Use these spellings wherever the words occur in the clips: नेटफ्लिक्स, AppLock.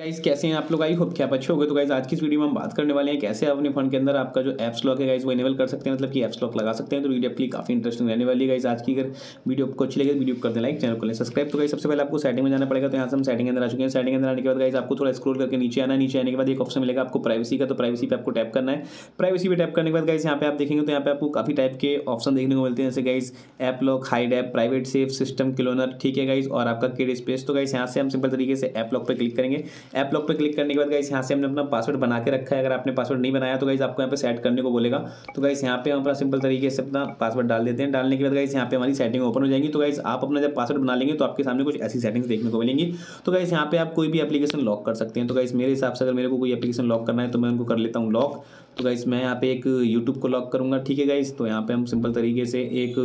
Guys कैसे हैं आप लोग, आई होप कि आप अच्छे हो गए। तो गाइज़ आज की इस वीडियो में हम बात करने वाले हैं कैसे आप अपने फोन के अंदर आपका जो एप्स लॉक है गाइज़ वो इनेबल कर सकते हैं, मतलब कि एप्स लॉक लगा सकते हैं। तो वीडियो आपकी काफ़ी इंटरेस्टिंग रहने वाली है गाइज़। आज की अगर वीडियो आपको अच्छी लगे तो वीडियो कर दें लाइक, चैनल को लें सब्सक्राइब। तो गाइज़ सबसे पहले आपको सेटिंग में जाना पड़ेगा। तो यहाँ से हम सेटिंग के अंदर आ चुके हैं। सेटिंग के अंदर आने के बाद गाइज़ आपको थोड़ा स्क्रोल करके नीचे आना, नीचे आने के बाद एक ऑप्शन मिलेगा आपको प्राइवेसी का। तो प्राइवेसी पे आपको टैप करना है। प्राइवेसी पे टैप करने के बाद गाइज़ यहाँ पे आप देखेंगे तो यहाँ पे आपको काफ़ी टाइप के ऑप्शन देखने को मिलते हैं, जैसे guys app lock, hide app, private safe, system cloner, ठीक है गाइज़, और आपका किड स्पेस। तो गाइज़ यहाँ से हम सिंपल तरीके से ऐप लॉक पर क्लिक करेंगे। ऐप लॉक पे क्लिक करने के बाद गाइस यहाँ से हमने अपना पासवर्ड बना के रखा है। अगर आपने पासवर्ड नहीं बनाया तो गाइस आपको यहाँ पे सेट करने को बोलेगा। तो गाइस यहाँ पे हम अपना सिंपल तरीके से अपना पासवर्ड डाल देते हैं। डालने के बाद गाइस यहाँ पे हमारी सेटिंग ओपन हो जाएगी। तो गाइस आप अपना जब पासवर्ड बना लेंगे तो आपके सामने कुछ ऐसी सेटिंग्स देखने को मिलेंगी। तो गाइस यहाँ पे आप कोई भी एप्लीकेशन लॉक कर सकते हैं। तो गाइस मेरे हिसाब से अगर मेरे को कोई एप्लीकेशन लॉक करना है तो मैं उनको कर लेता हूँ लॉक। तो गाइस मैं यहाँ पे एक यूट्यूब को लॉक करूँगा, ठीक है गाइस। तो यहाँ पे हम सिंपल तरीके से एक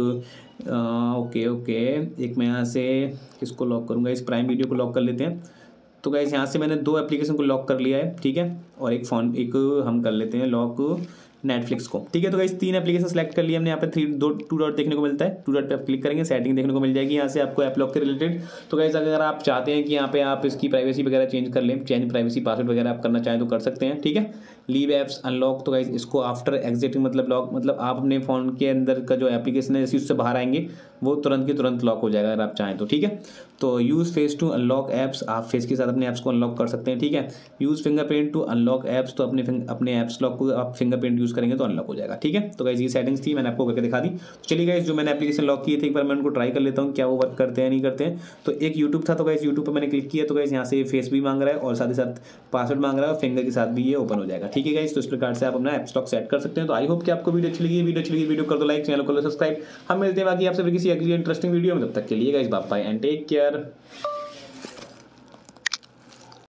एक मैं यहाँ से किसको लॉक करूँगा, इस प्राइम वीडियो को लॉक कर लेते हैं। तो गाइस यहाँ से मैंने 2 एप्लीकेशन को लॉक कर लिया है, ठीक है, और एक हम कर लेते हैं लॉक नेटफ्लिक्स को, ठीक है। तो गाइस 3 एप्लीकेशन सेलेक्ट कर लिए हमने। यहाँ पे 2 डॉट देखने को मिलता है। 2 डॉट पे आप क्लिक करेंगे, सेटिंग देखने को मिल जाएगी यहाँ से आपको ऐप लॉक के रिलेटेड। तो गाइस अगर आप चाहते हैं कि यहाँ पे आप इसकी प्राइवेसी वगैरह चेंज कर लें, चेंज प्राइवेसी पासवर्ड वगैरह आप करना चाहें तो कर सकते हैं, ठीक है। लीव एप्स अनलॉक, तो गाइस इसको आफ्टर एग्जिटिंग मतलब लॉक, मतलब आप अपने फ़ोन के अंदर का जो एप्लीकेशन है जैसे उससे बाहर आएंगे वो तुरंत के तुरंत लॉक हो जाएगा अगर आप चाहें तो, ठीक है। तो use face to unlock apps, आप फेस के साथ अपने ऐप्स को अनलॉक कर सकते हैं, ठीक है। Use fingerprint to unlock apps, तो अपने ऐप्स लॉक को आप फिंगरप्रिंट यूज़ करेंगे तो अनलॉक हो जाएगा, ठीक है। तो गाइस ये सेटिंग्स थी, मैंने आपको करके दिखा दी। तो चलिए गाइस जो मैंने एप्लीकेशन लॉक किए थे एक बार मैं उनको ट्राई कर लेता हूँ क्या वो वर्क करते हैं नहीं करते हैं। तो एक यूट्यूब था, तो गाइस यूट्यूब पर मैंने क्लिक किया। तो गाइस यहाँ से फेस भी मांग रहा है और साथ ही साथ पासवर्ड मांग रहा है और फिंगर के साथ भी ये ओपन हो जाएगा, ठीक है गाइस। तो इस प्रकार से आप अपना ऐप्स लॉक सेट कर सकते हैं। तो आई होप कि आपको वीडियो अच्छी लगी। वीडियो कर दो लाइक, चैनल को सब्सक्राइब। हम मिलते हैं बाकी आपसे किसी अगली इंटरेस्टिंग वीडियो में। तब तक के लिए guys bye bye and take care.